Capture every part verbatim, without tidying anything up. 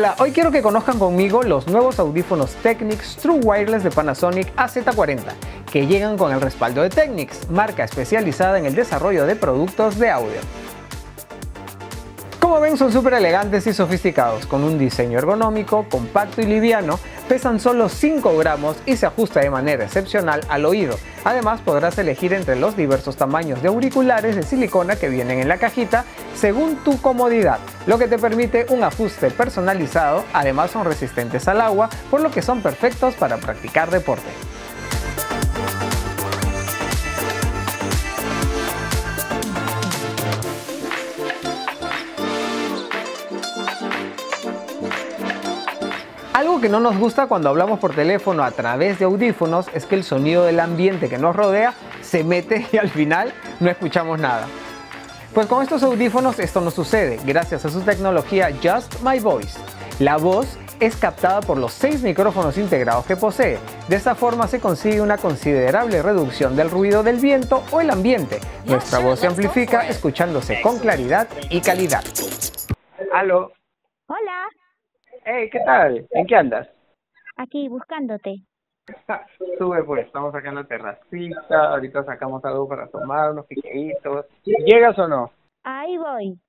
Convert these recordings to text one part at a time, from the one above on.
Hola, hoy quiero que conozcan conmigo los nuevos audífonos Technics True Wireless de Panasonic A Z cuarenta, que llegan con el respaldo de Technics, marca especializada en el desarrollo de productos de audio. Como ven, son súper elegantes y sofisticados, con un diseño ergonómico, compacto y liviano, pesan solo cinco gramos y se ajusta de manera excepcional al oído. Además, podrás elegir entre los diversos tamaños de auriculares de silicona que vienen en la cajita según tu comodidad, lo que te permite un ajuste personalizado. Además, son resistentes al agua, por lo que son perfectos para practicar deporte. Algo que no nos gusta cuando hablamos por teléfono a través de audífonos es que el sonido del ambiente que nos rodea se mete y al final no escuchamos nada. Pues con estos audífonos esto no sucede, gracias a su tecnología Just My Voice. La voz es captada por los seis micrófonos integrados que posee. De esta forma se consigue una considerable reducción del ruido del viento o el ambiente. Nuestra voz se amplifica escuchándose con claridad y calidad. Aló. Hola. Hey, ¿qué tal? ¿En qué andas? Aquí, buscándote. Sube pues, estamos acá en la terracita, ahorita sacamos algo para tomar, unos piqueitos. ¿Llegas o no? Ahí voy.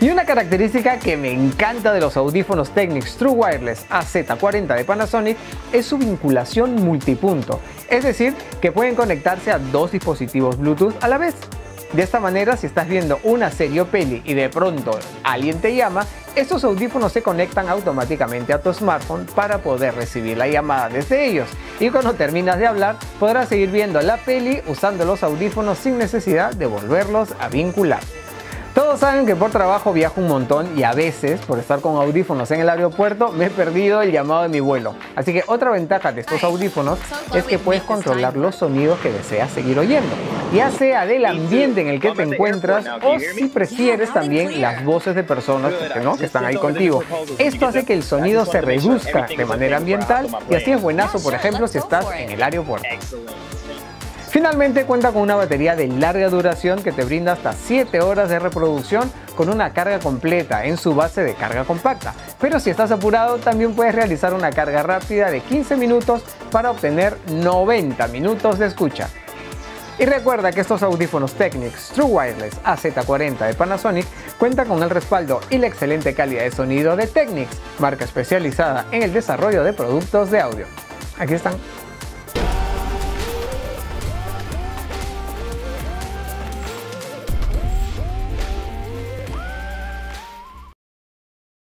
Y una característica que me encanta de los audífonos Technics True Wireless A Z cuarenta de Panasonic es su vinculación multipunto. Es decir, que pueden conectarse a dos dispositivos Bluetooth a la vez. De esta manera, si estás viendo una serie o peli y de pronto alguien te llama, estos audífonos se conectan automáticamente a tu smartphone para poder recibir la llamada desde ellos. Y cuando terminas de hablar, podrás seguir viendo la peli usando los audífonos sin necesidad de volverlos a vincular. Todos saben que por trabajo viajo un montón y a veces, por estar con audífonos en el aeropuerto, me he perdido el llamado de mi vuelo. Así que otra ventaja de estos audífonos es que puedes controlar los sonidos que deseas seguir oyendo, ya sea del ambiente en el que te encuentras o, si prefieres, también las voces de personas ¿no? que están ahí contigo. Esto hace que el sonido se reduzca de manera ambiental y así es buenazo, por ejemplo, si estás en el aeropuerto. Finalmente cuenta con una batería de larga duración que te brinda hasta siete horas de reproducción con una carga completa en su base de carga compacta. Pero si estás apurado también puedes realizar una carga rápida de quince minutos para obtener noventa minutos de escucha. Y recuerda que estos audífonos Technics True Wireless A Z cuarenta de Panasonic cuentan con el respaldo y la excelente calidad de sonido de Technics, marca especializada en el desarrollo de productos de audio. Aquí están.